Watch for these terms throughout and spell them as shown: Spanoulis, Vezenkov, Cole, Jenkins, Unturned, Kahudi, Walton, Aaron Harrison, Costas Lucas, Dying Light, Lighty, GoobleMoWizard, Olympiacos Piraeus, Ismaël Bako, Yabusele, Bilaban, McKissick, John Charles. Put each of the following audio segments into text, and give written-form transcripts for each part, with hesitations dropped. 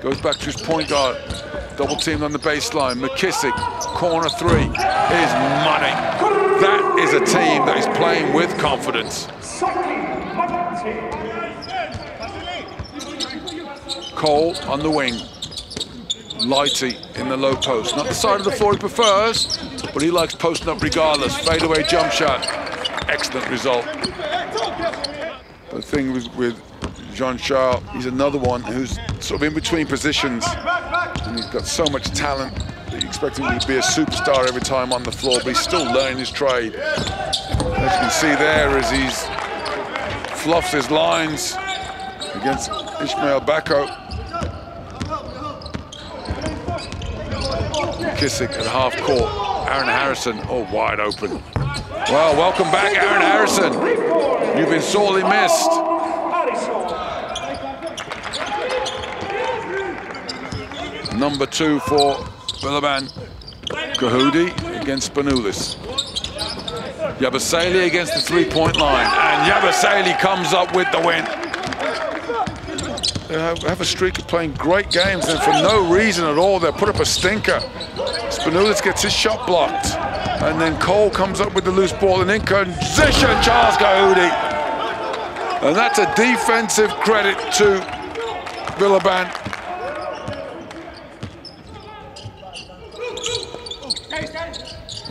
Goes back to his point guard. Double teamed on the baseline. McKissick, corner three, is money. That is a team that is playing with confidence. Cole on the wing. Lighty in the low post. Not the side of the floor he prefers, but he likes posting up regardless. Fadeaway jump shot. Excellent result. The thing with John Charles, he's another one who's sort of in between positions. And he's got so much talent that you expect him to be a superstar every time on the floor, but he's still learning his trade. As you can see there, as he's fluffed his lines against Ismaël Bako. McKissick at half court. Aaron Harrison, oh, wide open. Well, welcome back, Aaron Harrison. You've been sorely missed. Number two for Bilaban. Kahudi against Spanoulis. Yabusele against the three-point line. And Yabusele comes up with the win. They have a streak of playing great games, and for no reason at all, they put up a stinker. Spanoulis gets his shot blocked, and then Cole comes up with the loose ball, and in transition, Charles Kahudi. And that's a defensive credit to Bilaban.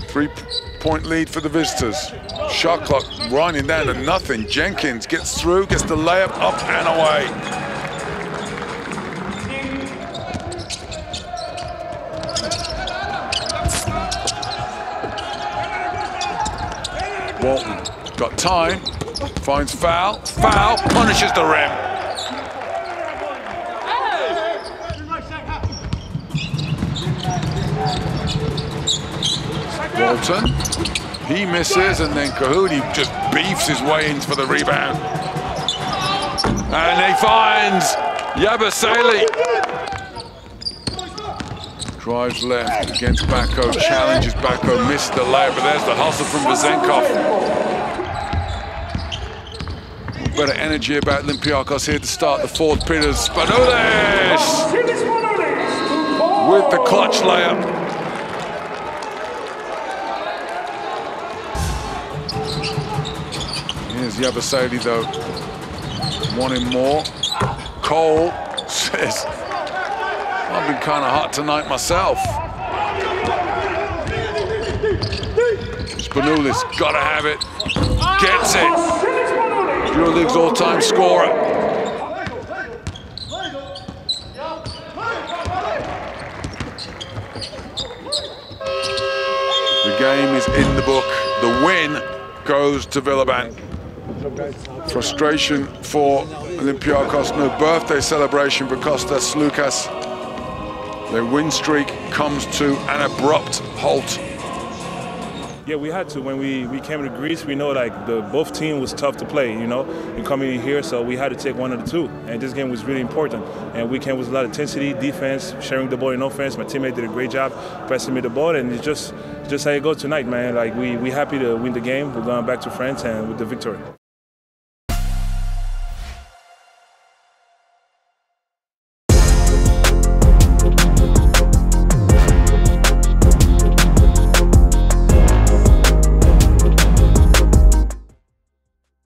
Three-point lead for the visitors. Shot clock running down to nothing. Jenkins gets through, gets the layup up and away. Walton got time, finds foul, foul, punishes the rim. Walton, he misses, and then Kahudi just beefs his way in for the rebound. And he finds Yabusele. Drives left against Bako, challenges Bako, missed the layup, but there's the hustle from Vezenkov. Better energy about Olympiacos here to start the fourth period. Spanoulis with the clutch layup. Here's Yabusele though, wanting more. Cole says, I've been kind of hot tonight myself. Spanoulis gotta have it, gets it. EuroLeague's all-time scorer. The game is in the book. The win goes to Bilaban. Frustration for Olympiacos, no birthday celebration for Costas Lucas. Their win streak comes to an abrupt halt. Yeah, we had to. When we came to Greece, we know like both team was tough to play, you know, and coming in here, so we had to take one of the two. And this game was really important. And we came with a lot of intensity, defense, sharing the ball in offense. My teammate did a great job passing me the ball, and it's just how it goes tonight, man. Like, we happy to win the game. We're going back to France and with the victory.